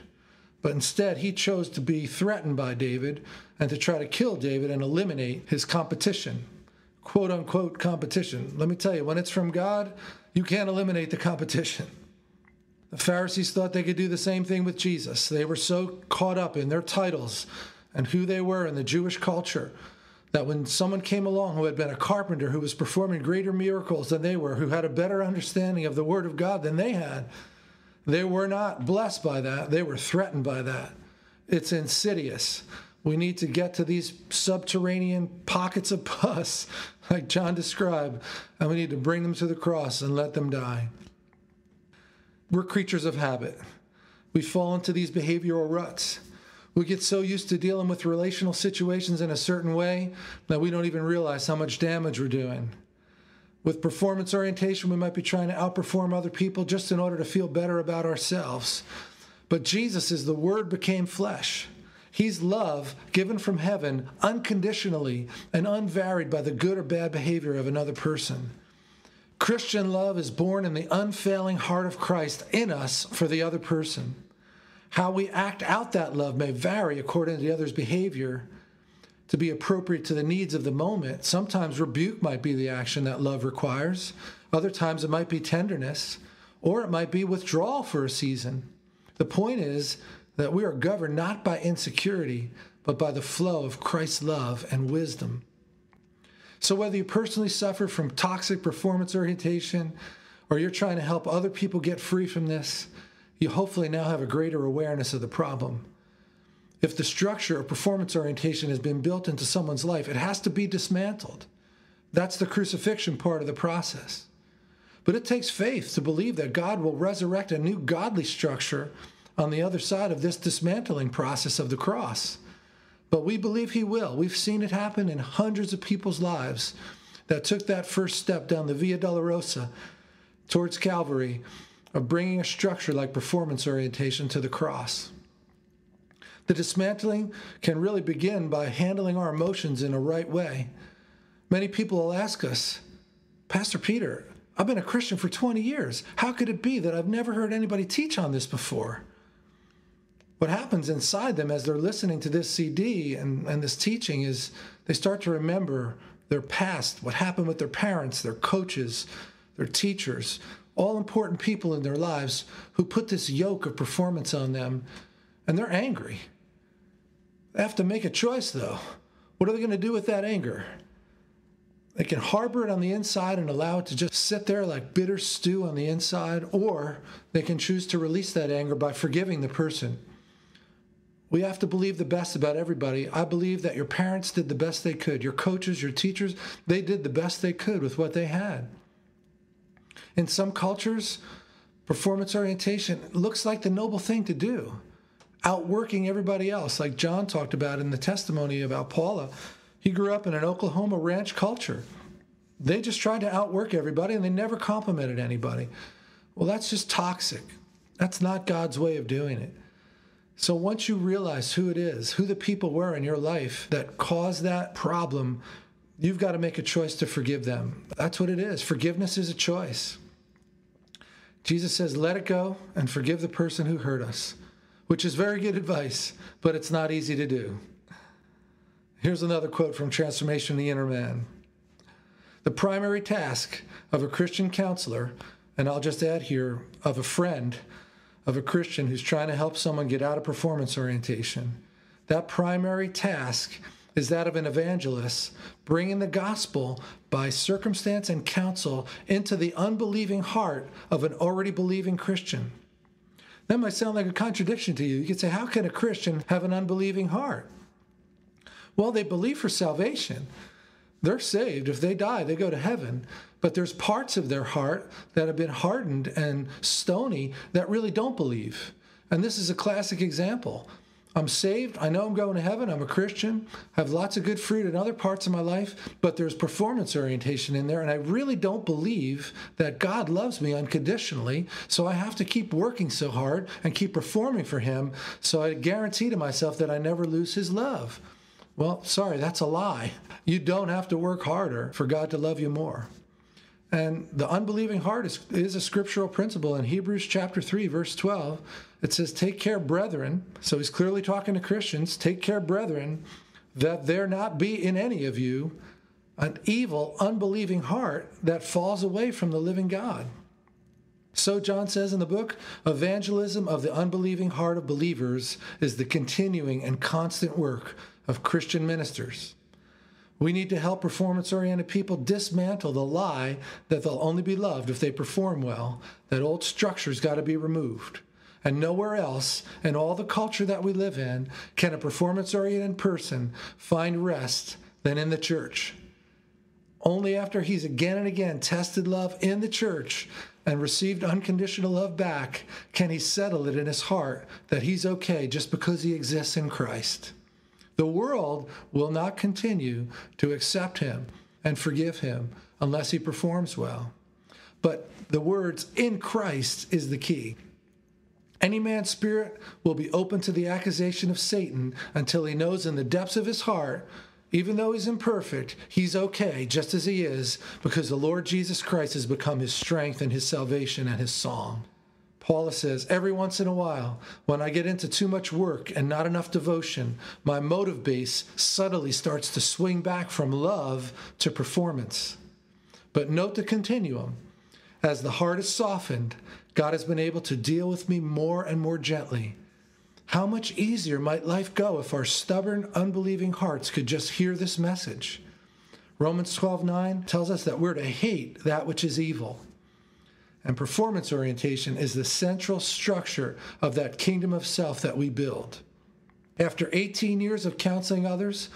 But instead, he chose to be threatened by David and to try to kill David and eliminate his competition, quote unquote competition. Let me tell you, when it's from God, you can't eliminate the competition. The Pharisees thought they could do the same thing with Jesus. They were so caught up in their titles and who they were in the Jewish culture that when someone came along who had been a carpenter, who was performing greater miracles than they were, who had a better understanding of the Word of God than they had, they were not blessed by that. They were threatened by that. It's insidious. We need to get to these subterranean pockets of pus, like John described, and we need to bring them to the cross and let them die. We're creatures of habit. We fall into these behavioral ruts. We get so used to dealing with relational situations in a certain way that we don't even realize how much damage we're doing. With performance orientation, we might be trying to outperform other people just in order to feel better about ourselves. But Jesus is the Word became flesh. He's love given from heaven unconditionally and unvaried by the good or bad behavior of another person. Christian love is born in the unfailing heart of Christ in us for the other person. How we act out that love may vary according to the other's behavior to be appropriate to the needs of the moment. Sometimes rebuke might be the action that love requires. Other times it might be tenderness, or it might be withdrawal for a season. The point is that we are governed not by insecurity, but by the flow of Christ's love and wisdom. So whether you personally suffer from toxic performance orientation or you're trying to help other people get free from this, you hopefully now have a greater awareness of the problem. If the structure of performance orientation has been built into someone's life, it has to be dismantled. That's the crucifixion part of the process. But it takes faith to believe that God will resurrect a new godly structure on the other side of this dismantling process of the cross. But we believe he will. We've seen it happen in hundreds of people's lives that took that first step down the Via Dolorosa towards Calvary of bringing a structure like performance orientation to the cross. The dismantling can really begin by handling our emotions in a right way. Many people will ask us, Pastor Peter, I've been a Christian for twenty years. How could it be that I've never heard anybody teach on this before? What happens inside them as they're listening to this C D and, and this teaching is they start to remember their past, what happened with their parents, their coaches, their teachers, all important people in their lives who put this yoke of performance on them, and they're angry. They have to make a choice, though. What are they going to do with that anger? They can harbor it on the inside and allow it to just sit there like bitter stew on the inside, or they can choose to release that anger by forgiving the person. We have to believe the best about everybody. I believe that your parents did the best they could. Your coaches, your teachers, they did the best they could with what they had. In some cultures, performance orientation looks like the noble thing to do, outworking everybody else, like John talked about in the testimony about Paula. He grew up in an Oklahoma ranch culture. They just tried to outwork everybody, and they never complimented anybody. Well, that's just toxic. That's not God's way of doing it. So once you realize who it is, who the people were in your life that caused that problem, you've got to make a choice to forgive them. That's what it is. Forgiveness is a choice. Jesus says, let it go and forgive the person who hurt us, which is very good advice, but it's not easy to do. Here's another quote from Transformation of the Inner Man. The primary task of a Christian counselor, and I'll just add here, of a friend, of a Christian who's trying to help someone get out of performance orientation, that primary task is that of an evangelist, bringing the gospel by circumstance and counsel into the unbelieving heart of an already believing Christian. That might sound like a contradiction to you. You could say, how can a Christian have an unbelieving heart? Well, they believe for salvation. They're saved. If they die, they go to heaven. But there's parts of their heart that have been hardened and stony that really don't believe. And this is a classic example. I'm saved. I know I'm going to heaven. I'm a Christian. I have lots of good fruit in other parts of my life, but there's performance orientation in there, and I really don't believe that God loves me unconditionally, so I have to keep working so hard and keep performing for him, so I guarantee to myself that I never lose his love. Well, sorry, that's a lie. You don't have to work harder for God to love you more. And the unbelieving heart is, is a scriptural principle. In Hebrews chapter three, verse twelve, it says, take care, brethren. So he's clearly talking to Christians. Take care, brethren, that there not be in any of you an evil, unbelieving heart that falls away from the living God. So John says in the book, evangelism of the unbelieving heart of believers is the continuing and constant work of Christian ministers. We need to help performance-oriented people dismantle the lie that they'll only be loved if they perform well. That old structure's got to be removed. And nowhere else, in all the culture that we live in, can a performance-oriented person find rest than in the church. Only after he's again and again tested love in the church and received unconditional love back can he settle it in his heart that he's okay just because he exists in Christ. The world will not continue to accept him and forgive him unless he performs well. But the words in Christ is the key. Any man's spirit will be open to the accusation of Satan until he knows in the depths of his heart, even though he's imperfect, he's okay just as he is, because the Lord Jesus Christ has become his strength and his salvation and his song. Paula says, every once in a while, when I get into too much work and not enough devotion, my motive base subtly starts to swing back from love to performance. But note the continuum. As the heart is softened, God has been able to deal with me more and more gently. How much easier might life go if our stubborn, unbelieving hearts could just hear this message? Romans twelve nine tells us that we're to hate that which is evil. And performance orientation is the central structure of that kingdom of self that we build. After eighteen years of counseling others,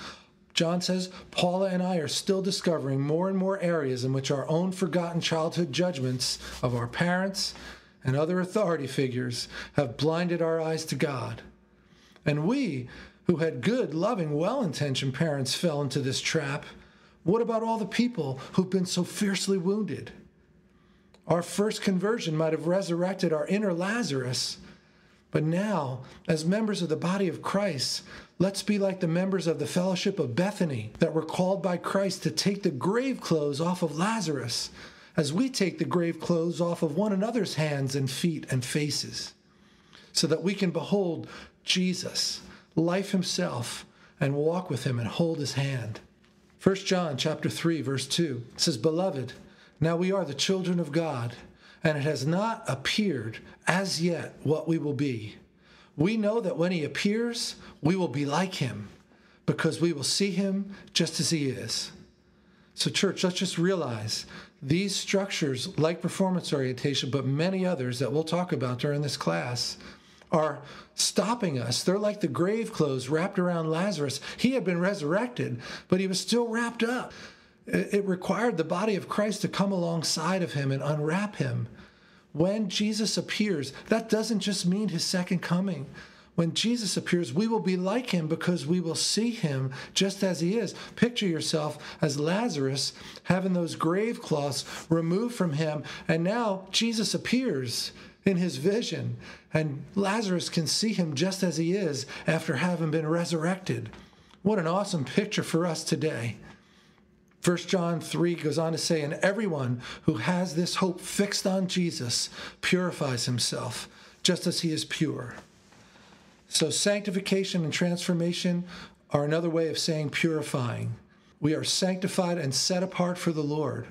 John says, Paula and I are still discovering more and more areas in which our own forgotten childhood judgments of our parents and other authority figures have blinded our eyes to God. And we, who had good, loving, well-intentioned parents, fell into this trap. What about all the people who've been so fiercely wounded? Our first conversion might have resurrected our inner Lazarus, but now, as members of the body of Christ, let's be like the members of the Fellowship of Bethany that were called by Christ to take the grave clothes off of Lazarus, as we take the grave clothes off of one another's hands and feet and faces, so that we can behold Jesus, life himself, and walk with him and hold his hand. First John chapter three, verse two says, Beloved, now we are the children of God, and it has not appeared as yet what we will be. We know that when he appears, we will be like him, because we will see him just as he is. So church, let's just realize these structures, like performance orientation, but many others that we'll talk about during this class, are stopping us. They're like the grave clothes wrapped around Lazarus. He had been resurrected, but he was still wrapped up. It required the body of Christ to come alongside of him and unwrap him. When Jesus appears, that doesn't just mean his second coming. When Jesus appears, we will be like him because we will see him just as he is. Picture yourself as Lazarus having those grave cloths removed from him, and now Jesus appears in his vision, and Lazarus can see him just as he is after having been resurrected. What an awesome picture for us today. First John three goes on to say, and everyone who has this hope fixed on Jesus purifies himself just as he is pure. So sanctification and transformation are another way of saying purifying. We are sanctified and set apart for the Lord.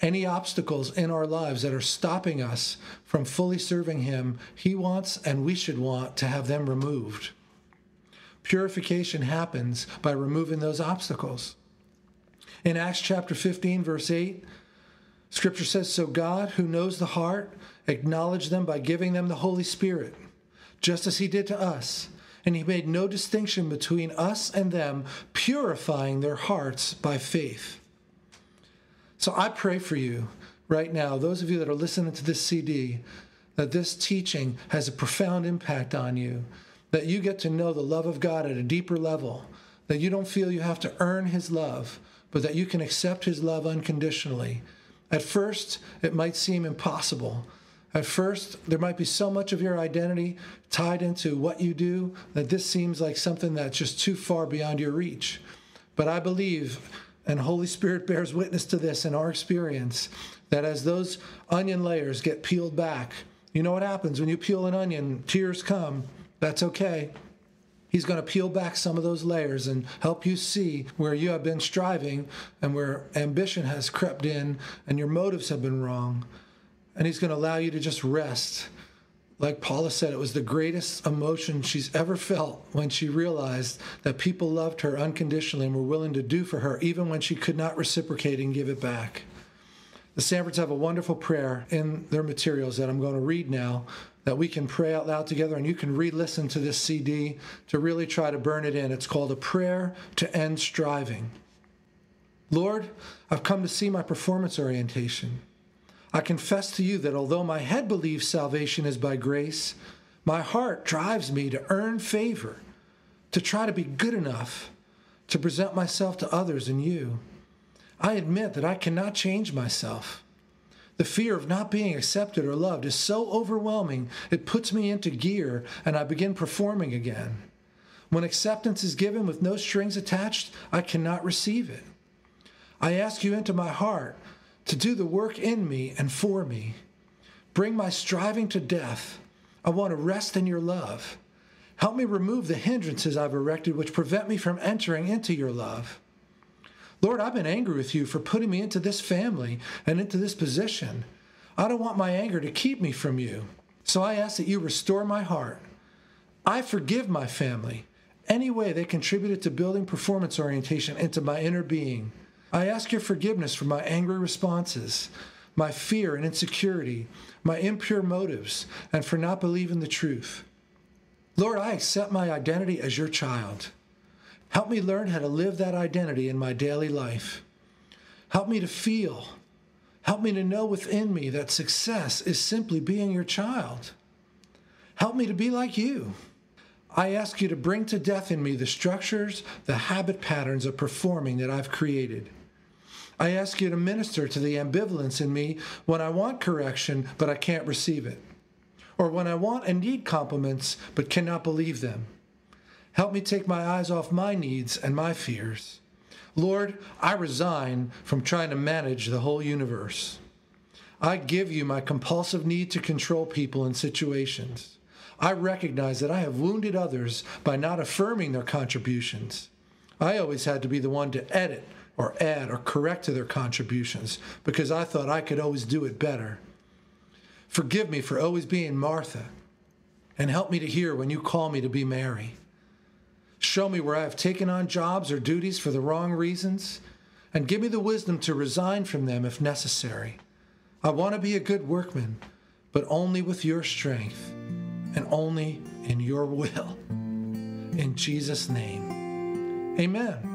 Any obstacles in our lives that are stopping us from fully serving him, he wants and we should want to have them removed. Purification happens by removing those obstacles. In Acts chapter fifteen, verse eight, Scripture says, so God, who knows the heart, acknowledged them by giving them the Holy Spirit, just as he did to us. And he made no distinction between us and them, purifying their hearts by faith. So I pray for you right now, those of you that are listening to this C D, that this teaching has a profound impact on you, that you get to know the love of God at a deeper level, that you don't feel you have to earn his love, but that you can accept his love unconditionally. At first, it might seem impossible. At first, there might be so much of your identity tied into what you do that this seems like something that's just too far beyond your reach. But I believe, and Holy Spirit bears witness to this in our experience, that as those onion layers get peeled back, you know what happens when you peel an onion, tears come. That's okay. He's going to peel back some of those layers and help you see where you have been striving and where ambition has crept in and your motives have been wrong. And he's going to allow you to just rest. Like Paula said, it was the greatest emotion she's ever felt when she realized that people loved her unconditionally and were willing to do for her, even when she could not reciprocate and give it back. The Sanfords have a wonderful prayer in their materials that I'm going to read now, that we can pray out loud together, and you can re-listen to this C D to really try to burn it in. It's called A Prayer to End Striving. Lord, I've come to see my performance orientation. I confess to you that although my head believes salvation is by grace, my heart drives me to earn favor, to try to be good enough, to present myself to others and you. I admit that I cannot change myself. The fear of not being accepted or loved is so overwhelming, it puts me into gear and I begin performing again. When acceptance is given with no strings attached, I cannot receive it. I ask you into my heart to do the work in me and for me. Bring my striving to death. I want to rest in your love. Help me remove the hindrances I've erected which prevent me from entering into your love. Lord, I've been angry with you for putting me into this family and into this position. I don't want my anger to keep me from you. So I ask that you restore my heart. I forgive my family any way they contributed to building performance orientation into my inner being. I ask your forgiveness for my angry responses, my fear and insecurity, my impure motives, and for not believing the truth. Lord, I accept my identity as your child. Help me learn how to live that identity in my daily life. Help me to feel. Help me to know within me that success is simply being your child. Help me to be like you. I ask you to bring to death in me the structures, the habit patterns of performing that I've created. I ask you to minister to the ambivalence in me when I want correction, but I can't receive it, or when I want and need compliments, but cannot believe them. Help me take my eyes off my needs and my fears. Lord, I resign from trying to manage the whole universe. I give you my compulsive need to control people and situations. I recognize that I have wounded others by not affirming their contributions. I always had to be the one to edit or add or correct to their contributions because I thought I could always do it better. Forgive me for always being Martha, and help me to hear when you call me to be Mary. Show me where I have taken on jobs or duties for the wrong reasons, and give me the wisdom to resign from them if necessary. I want to be a good workman, but only with your strength and only in your will. In Jesus' name, amen.